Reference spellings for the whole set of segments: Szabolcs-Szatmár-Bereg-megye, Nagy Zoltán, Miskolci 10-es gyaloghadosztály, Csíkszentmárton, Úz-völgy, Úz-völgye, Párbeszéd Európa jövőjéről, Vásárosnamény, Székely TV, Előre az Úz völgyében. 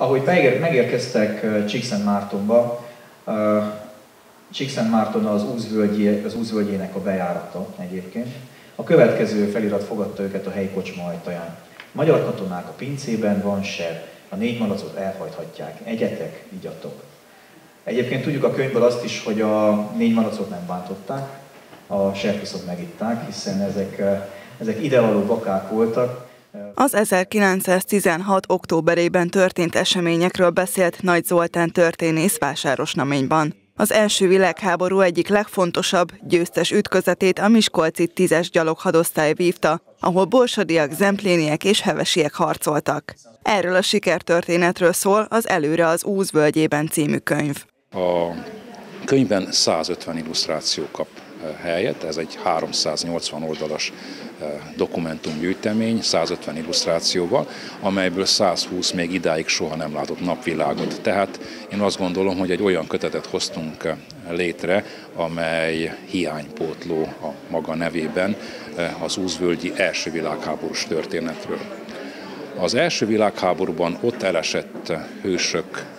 Ahogy megérkeztek Csíkszentmártonba, Csíkszentmárton az Úz-völgyének a bejárata egyébként, a következő felirat fogadta őket a helyi kocsma ajtaján. Magyar katonák, a pincében van seb, a 4 malacot elhajthatják, egyetek, igyatok. Egyébként tudjuk a könyvből azt is, hogy a 4 malacot nem bántották, a serpiszot megitták, hiszen ezek idevaló bakák voltak. Az 1916. októberében történt eseményekről beszélt Nagy Zoltán történész Vásárosnaményban. Az első világháború egyik legfontosabb, győztes ütközetét a Miskolci 10-es gyaloghadosztály vívta, ahol borsodiak, zempléniek és hevesiek harcoltak. Erről a sikertörténetről szól az Előre az Úz völgyében című könyv. A könyvben 150 illusztráció kap helyet, ez egy 380 oldalas dokumentumgyűjtemény 150 illusztrációval, amelyből 120 még idáig soha nem látott napvilágot. Tehát én azt gondolom, hogy egy olyan kötetet hoztunk létre, amely hiánypótló a maga nevében az úz-völgyi első világháborús történetről. Az első világháborúban ott elesett hősök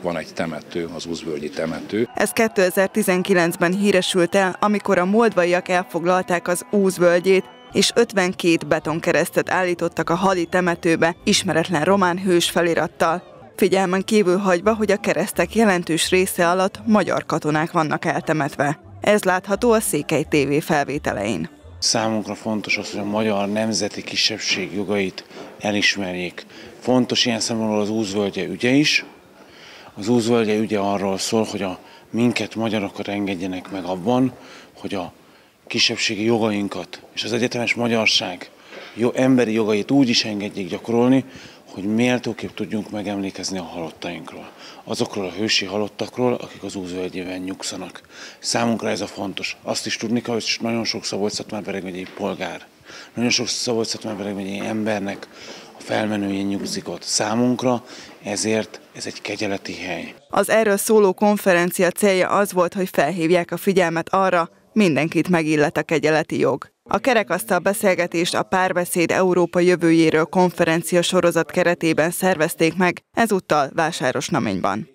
van egy temető, az úz-völgyi temető. Ez 2019-ben híresült el, amikor a moldvaiak elfoglalták az Úz-völgyét, és 52 betonkeresztet állítottak a hadi temetőbe ismeretlen román hős felirattal. Figyelmen kívül hagyva, hogy a keresztek jelentős része alatt magyar katonák vannak eltemetve. Ez látható a Székely TV felvételein. Számunkra fontos az, hogy a magyar nemzeti kisebbség jogait elismerjék. Fontos ilyen szempontból az Úz-völgye ügye is. Az Úz-völgye ügye arról szól, hogy a minket, magyarokat engedjenek meg abban, hogy a kisebbségi jogainkat és az egyetemes magyarság emberi jogait úgy is engedjék gyakorolni, hogy méltóképp tudjunk megemlékezni a halottainkról. Azokról a hősi halottakról, akik az Úz-völgyében nyugszanak. Számunkra ez a fontos. Azt is tudni kell, hogy nagyon sok Szabolcs-Szatmár-Bereg-megyei polgár, nagyon sok Szabolcs-Szatmár-Bereg-megyei embernek felmenőjén nyugszik ott. Számunkra ezért ez egy kegyeleti hely. Az erről szóló konferencia célja az volt, hogy felhívják a figyelmet arra, mindenkit megillet a kegyeleti jog. A kerekasztal beszélgetést a Párbeszéd Európa jövőjéről konferencia sorozat keretében szervezték meg, ezúttal Vásárosnaményban.